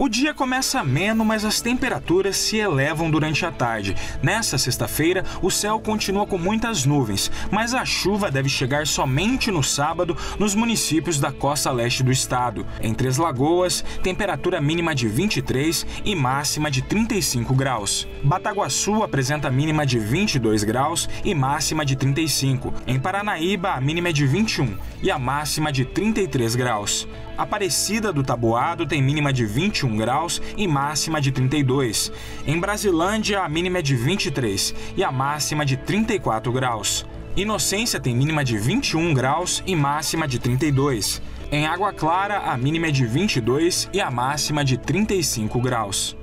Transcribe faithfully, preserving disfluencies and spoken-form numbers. O dia começa ameno, mas as temperaturas se elevam durante a tarde. Nessa sexta-feira, o céu continua com muitas nuvens, mas a chuva deve chegar somente no sábado nos municípios da costa leste do estado. Em Três Lagoas, temperatura mínima de vinte e três e máxima de trinta e cinco graus. Bataguaçu apresenta mínima de vinte e dois graus e máxima de trinta e cinco. Em Paranaíba, a mínima é de vinte e um e a máxima de trinta e três graus. Aparecida do Taboado tem mínima de vinte e um graus e máxima de trinta e dois. Em Brasilândia, a mínima é de vinte e três e a máxima de trinta e quatro graus. Inocência tem mínima de vinte e um graus e máxima de trinta e dois. Em Água Clara, a mínima é de vinte e dois e a máxima de trinta e cinco graus.